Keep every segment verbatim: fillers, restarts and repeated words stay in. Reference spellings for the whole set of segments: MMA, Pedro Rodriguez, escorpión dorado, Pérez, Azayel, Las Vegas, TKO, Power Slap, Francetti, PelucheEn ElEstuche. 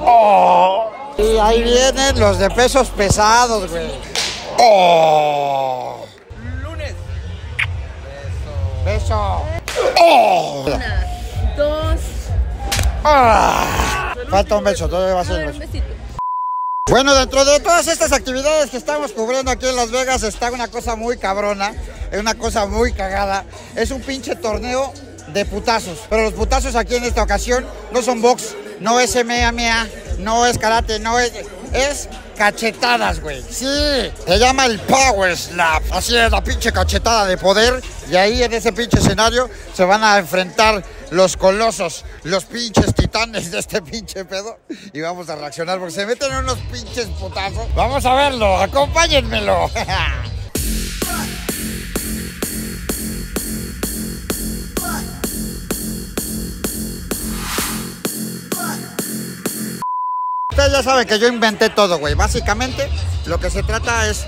Oh. Y ahí vienen los de pesos pesados, güey. Oh. Lunes. Peso. Peso. Oh. Una, dos. Ah. Falta un beso, todavía va a ser un besito. Bueno, dentro de todas estas actividades que estamos cubriendo aquí en Las Vegas está una cosa muy cabrona, es una cosa muy cagada, es un pinche torneo de putazos, pero los putazos aquí en esta ocasión no son box, no es M M A, no es karate, no es... es cachetadas, güey. Sí, se llama el Power Slap. Así es, la pinche cachetada de poder. Y ahí en ese pinche escenario se van a enfrentar los colosos, los pinches titanes de este pinche pedo. Y vamos a reaccionar porque se meten unos pinches putazos. Vamos a verlo, acompáñenmelo. Ustedes ya saben que yo inventé todo, güey. Básicamente, lo que se trata es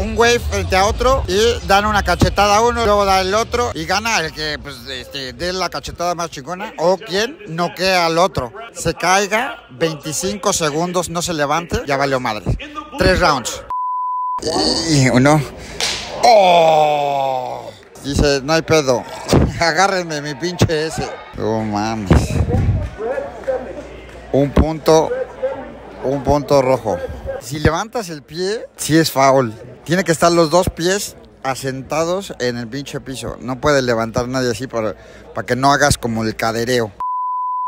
un güey frente a otro y dan una cachetada a uno, luego da el otro y gana el que pues, este, dé la cachetada más chingona o quien noquea al otro. Se caiga, veinticinco segundos, no se levante, ya valió madre. Tres rounds. Y uno. ¡Oh! Dice, no hay pedo. Agárrenme mi pinche ese. Oh, mames. Un punto... un punto rojo. Si levantas el pie, sí es foul. Tiene que estar los dos pies asentados en el pinche piso. No puede levantar nadie así para, para que no hagas como el cadereo.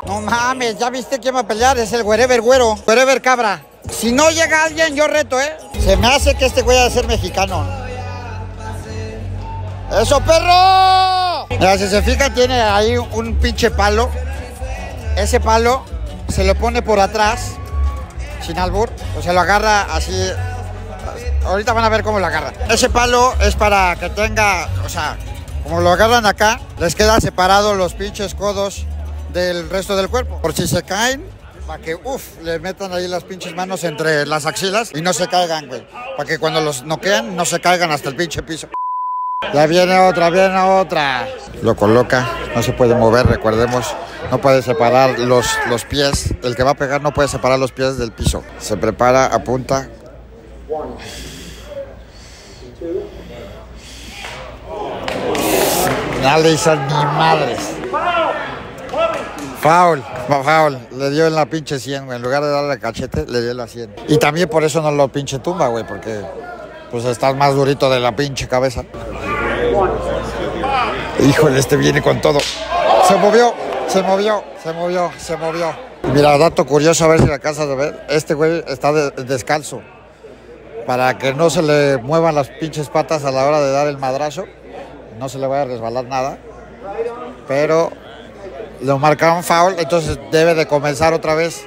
No mames, ¿ya viste quién va a pelear? Es el wherever güero, wherever cabra. Si no llega alguien, yo reto, ¿eh? Se me hace que este güey va a ser mexicano. ¡Eso, perro! Mira, si se fijan, tiene ahí un pinche palo. Ese palo se lo pone por atrás. Sin albur, o sea, lo agarra así. Ahorita van a ver cómo lo agarra. Ese palo es para que tenga, o sea, como lo agarran acá, les queda separado los pinches codos del resto del cuerpo. Por si se caen, para que, uff, le metan ahí las pinches manos entre las axilas y no se caigan, güey. Para que cuando los noquean, no se caigan hasta el pinche piso. Ya viene otra, viene otra. Lo coloca, no se puede mover, recordemos. No puede separar los, los pies. El que va a pegar no puede separar los pies del piso. Se prepara, apunta. No le hizo ni madres. Foul, foul. Le dio en la pinche cien, güey. En lugar de darle cachete, le dio en la cien. Y también por eso no lo pinche tumba, güey. Porque pues está más durito de la pinche cabeza. Híjole, este viene con todo. Se movió. Se movió, se movió, se movió. Mira, dato curioso, a ver si la casa de ver. Este güey está de, descalzo. Para que no se le muevan las pinches patas a la hora de dar el madrazo. No se le vaya a resbalar nada. Pero lo marcaron foul, entonces debe de comenzar otra vez.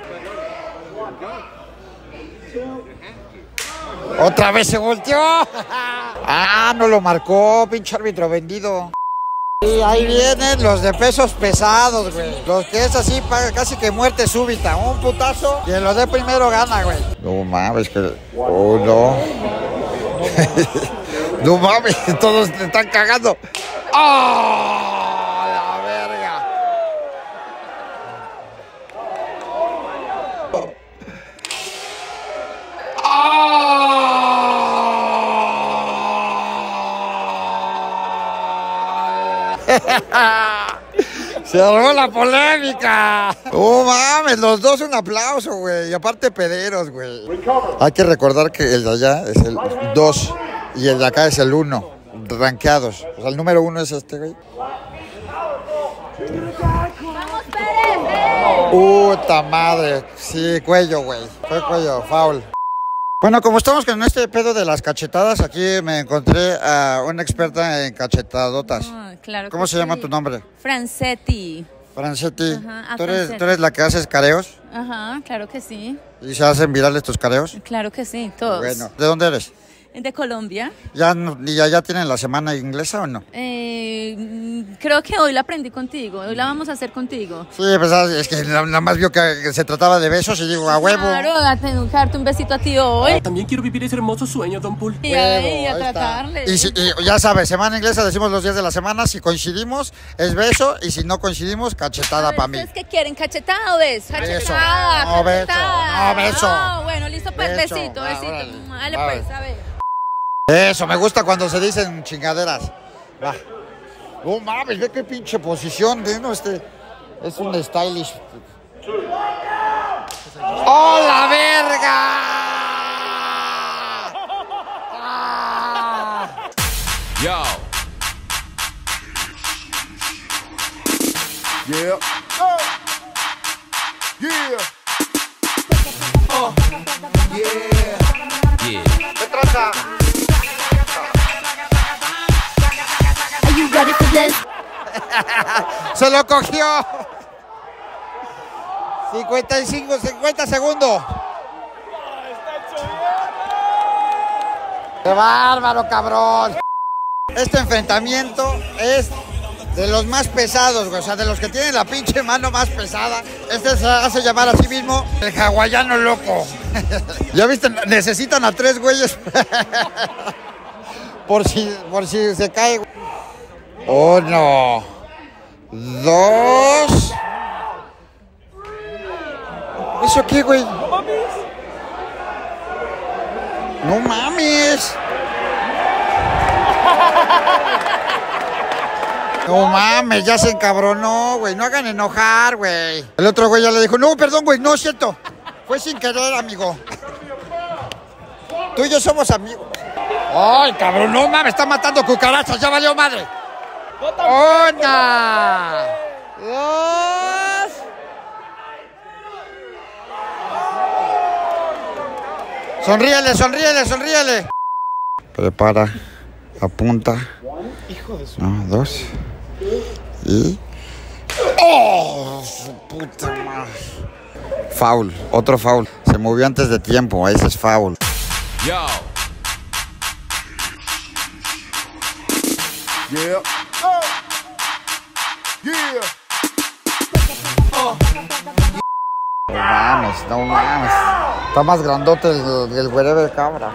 ¡Otra vez se volteó! ¡Ah, no lo marcó, pinche árbitro vendido! Y ahí vienen los de pesos pesados, güey. Los que es así, casi que muerte súbita. Un putazo, quien lo dé primero gana, güey. No mames, que... Oh, no. No mames, todos le están cagando. ¡Oh, la verga! ¡Oh! Se armó la polémica. Oh mames, los dos un aplauso, güey. Y aparte pederos, güey. Hay que recordar que el de allá es el dos y el de acá es el uno. Ranqueados. O sea, el número uno es este, güey. ¡Vamos, Pérez! ¡Puta madre! Sí, cuello, güey. Fue cuello, foul. Bueno, como estamos con este pedo de las cachetadas, aquí me encontré a una experta en cachetadotas. Oh, claro. ¿Cómo se sí. llama tu nombre? Francetti. Francetti. Ajá, ¿Tú, eres, ¿Tú eres la que haces careos? Ajá, claro que sí. ¿Y se hacen virales tus careos? Claro que sí, todos. Bueno, ¿de dónde eres? de Colombia. ¿Ya, ya, ya tienen la semana inglesa o no? Eh, creo que hoy la aprendí contigo, hoy la vamos a hacer contigo. Sí, pues es que nada más vio que se trataba de besos y digo, a huevo. Claro, a darte un besito a ti hoy. Ah, también quiero vivir ese hermoso sueño, Don Pul. Y, huevo, y a tratarle. Y, si, y ya sabes, semana inglesa decimos los días de la semana, si coincidimos es beso y si no coincidimos, cachetada para mí. ¿Ustedes qué quieren? ¿Cachetada o beso? Cachetada, no, cachetada. Beso, no, beso. No, bueno, listo, pues beso, besito, besito. Vale, vale, vale, pues, a ver. Eso, me gusta cuando se dicen chingaderas. Va. No mames, ve qué pinche posición. ¿No? Este es un stylish. ¡Oh, la verga! ¡Ah! Yo. Yeah. Oh. Yeah. Oh. Yeah. Yeah. ¿Qué trata? Se lo cogió. cincuenta y cinco, cincuenta segundos. ¡Qué bárbaro, cabrón! Este enfrentamiento es de los más pesados, güey. O sea, de los que tienen la pinche mano más pesada. Este se hace llamar a sí mismo el hawaiano loco. ¿Ya viste? Necesitan a tres güeyes por si, por si se cae, güey. Uno, dos. ¿Eso qué, güey? No mames. No mames. No mames, ya se encabronó, güey. No hagan enojar, güey. El otro güey ya le dijo, no, perdón, güey, no es cierto. Fue sin querer, amigo. Tú y yo somos amigos. Ay, cabrón, no mames, está matando cucarachas, ya valió madre. Una, dos. Sonríele, sonríele, sonríele. Prepara, apunta. No, dos. Y. ¡Oh! Su puta madre. Foul, otro foul. Se movió antes de tiempo, ese es foul. Yo. Yeah. Yeah. Oh. No mames, no mames. Está más grandote el, el wherever cabra.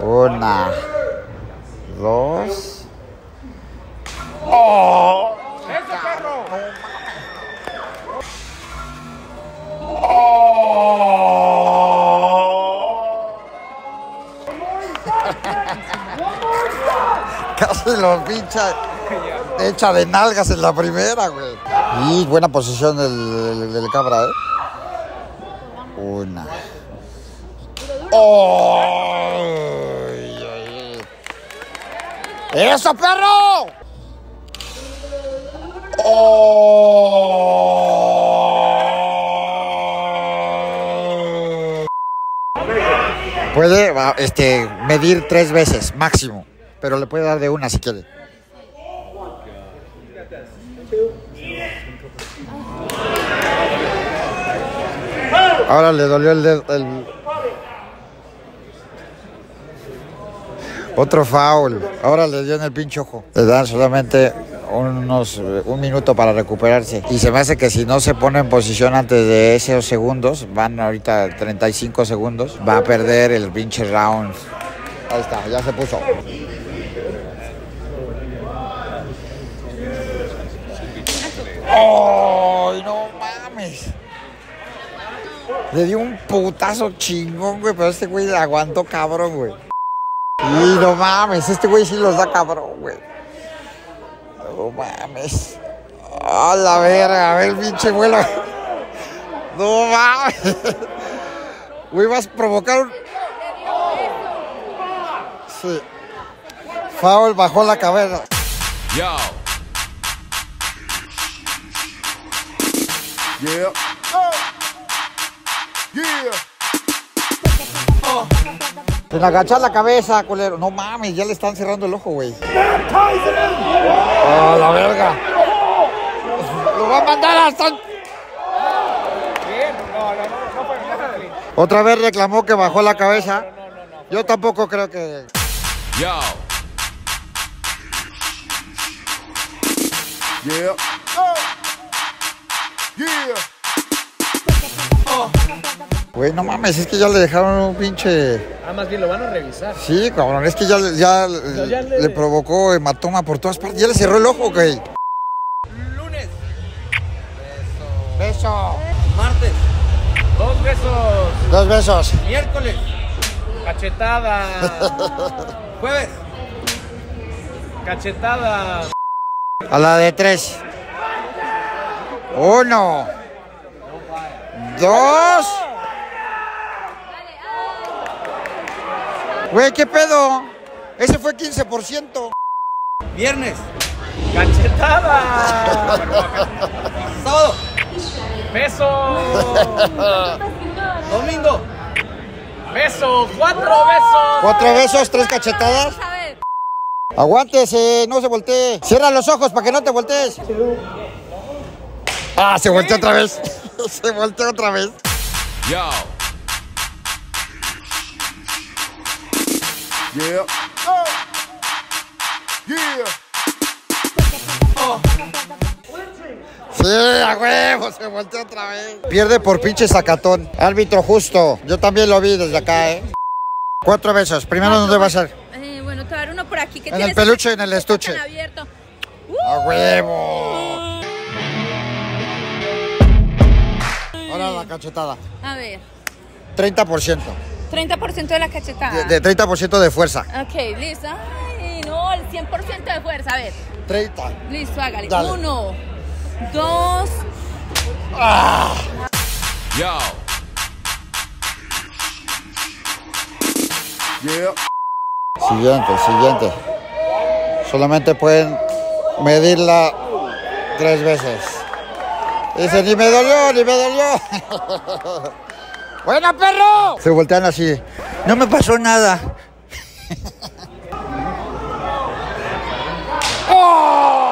Una, dos. ¡Oh! ¡Ese perro! ¡Oh! Casi lo pincha. Hecha de nalgas en la primera, güey. Y buena posición del, del, del cabra, ¿eh? Una. ¡Oh! ¡Eso, perro! ¡Oh! Puede este, medir tres veces, máximo. Pero le puede dar de una si quiere. Ahora le dolió el dedo. El... Otro foul. Ahora le dio en el pinche ojo. Le dan solamente unos, un minuto para recuperarse. Y se me hace que si no se pone en posición antes de esos segundos, van ahorita treinta y cinco segundos, va a perder el pinche round. Ahí está, ya se puso. ¡Oh, no mames! Le dio un putazo chingón, güey, pero este güey le aguantó cabrón, güey. Y no mames, este güey sí los da cabrón, güey. No mames. A la verga, a ver, pinche vuelo. No mames. Güey, vas a provocar un... Sí. Foul bajó la cabeza. Yo. Yeah. Yeah. Oh. Sin agachar la cabeza, culero. No mames, ya le están cerrando el ojo, güey. ¡Ah, oh, la verga! ¡Lo va a mandar hasta! No, no, no, no, no, no, no, no, no. Otra vez reclamó que bajó la cabeza. No, no, no, no, Yo tampoco creo que... Yo. Yeah. Oh. Yeah. Oh. Güey, no mames, es que ya le dejaron un pinche... Ah, más bien lo van a revisar. Sí, cabrón, es que ya, ya, no, ya le... le provocó hematoma por todas partes. Ya le cerró el ojo, güey. Lunes. Beso. Beso. Martes. Dos besos. Dos besos. Miércoles. Cachetada. Jueves. Cachetada. A la de tres. Uno. Dos. Güey, ¿qué pedo? Ese fue quince por ciento. Viernes. Cachetada. Sábado. Beso. Domingo. Beso. Cuatro besos. Cuatro besos, tres cachetadas. Aguántese, no se voltee. Cierra los ojos para que no te voltees. Ah, se volteó otra vez. Se volteó otra vez. Yo. Yeah. Oh. Yeah. Oh. Sí, a huevo, se volteó otra vez. Pierde por pinche sacatón. Árbitro justo. Yo también lo vi desde acá, ¿eh? Cuatro besos. Primero, ¿dónde va a ser? Te voy a dar uno por aquí. ¿Qué en tienes? El peluche, en el estuche. Tan abierto. ¡A huevo! Ahora la cachetada. A ver. treinta por ciento. treinta por ciento de la cachetada. De, de treinta por ciento de fuerza. Ok, listo. Ay, no, el cien por ciento de fuerza. A ver. treinta. Listo, hágale. Dale. Uno, dos. Ah. Yo. Yeah. Siguiente, siguiente. Solamente pueden medirla tres veces. Dice, ni me dolió, ni me dolió. ¡Buena, perro! Se voltean así. No me pasó nada. ¡Oh!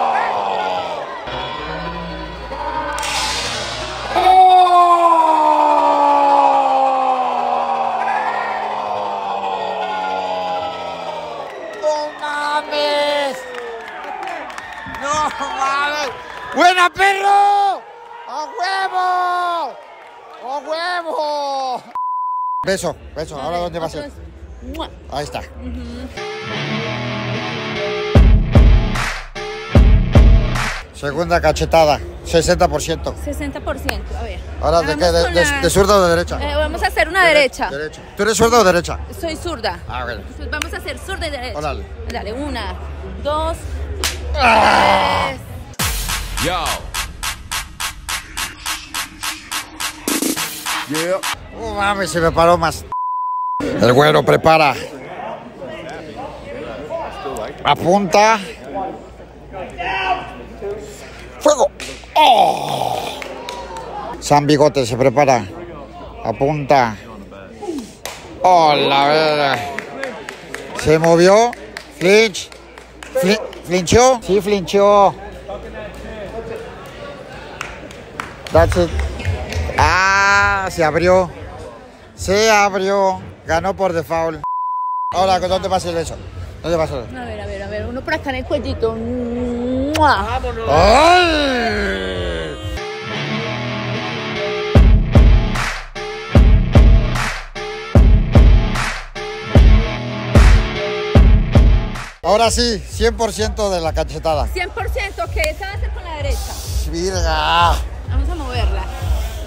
¡Buena, perro! ¡A huevo! ¡A huevo! Beso, beso. ¿Ahora dónde va a ser? Ahí está. Uh-huh. Segunda cachetada. sesenta por ciento. sesenta por ciento, a ver. ¿Ahora de qué? ¿De, la... de zurda o de derecha? Eh, vamos a hacer una derecha. derecha. ¿Tú eres zurda o derecha? Soy zurda. Ah, bueno. Entonces vamos a hacer zurda y derecha. Órale. Dale, una, dos, ¡ah! Tres. Yo. Yeah. Oh, mami, se me paró más. El güero prepara. Apunta. Fuego. Oh. San Bigote se prepara. Apunta. Oh, la verga. Se movió. Flinch. Fli ¿Flinchó? Sí, flinchó. That's it. Ah, se abrió. Se abrió. Ganó por default. Ahora, ¿dónde va a ser eso? ¿Dónde va a ser? A ver, a ver, a ver. Uno por acá en el cuellito. ¡Vámonos! ¡Ay! Ahora sí, cien por ciento de la cachetada. cien por ciento, ok. Esa va a ser con la derecha. ¡Virga! Vamos a moverla.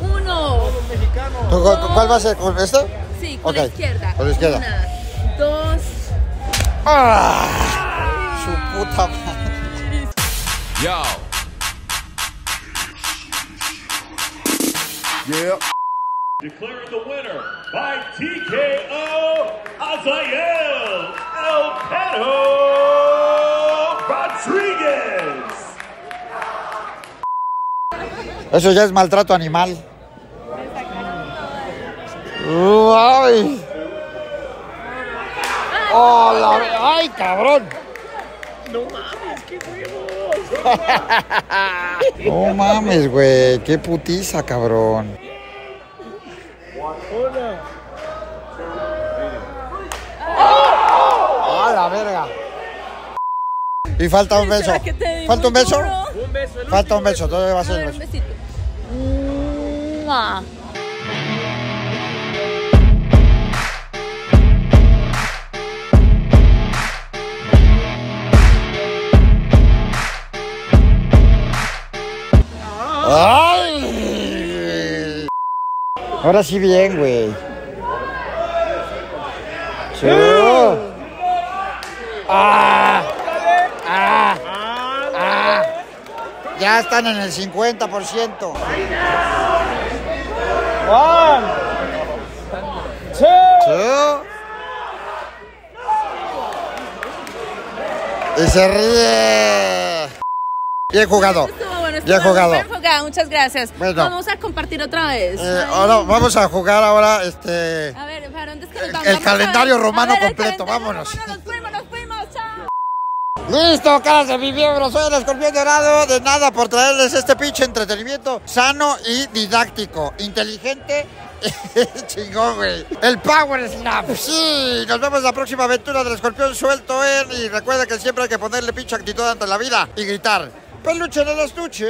Uno. Dos. ¿Cuál va a ser? ¿Con esta? Sí, con okay. la izquierda. Con la izquierda. Una, dos. ¡Ah! Su puta madre. Yo. Yeah. Declaring the winner by T K O, Azayel, el Pedro Rodriguez. Eso ya es maltrato animal. ¡Ay! ¡Oh, la ve! ¡Ay, cabrón! ¡No mames, qué huevos! ¡No mames, güey! ¡Qué putiza, cabrón! ¡Hola! la verga. Y falta un beso. ¿Falta un beso? Un beso. Falta un beso. Entonces va a ser un besito. ¡Ay! Ahora sí bien, güey. ¡Ah! ¡Ah! ¡Ah! Ya están en el cincuenta por ciento. One, two, two. Y se ríe. Bien jugado. Bueno, bien jugado. jugado. Muchas gracias. Bueno. Vamos a compartir otra vez. Eh, ahora vamos a jugar ahora este. A ver, ¿para dónde es que nos vamos? El calendario romano ver, completo. Calendario vámonos. Romano, nos fuimos, nos fuimos. Chao. Listo, caras de mi miembro, soy el escorpión dorado. De nada por traerles este pinche entretenimiento sano y didáctico, inteligente y chingón, güey. El Power Slap, sí. Nos vemos en la próxima aventura del escorpión suelto, eh. Y recuerda que siempre hay que ponerle pinche actitud ante la vida y gritar: peluche en el estuche.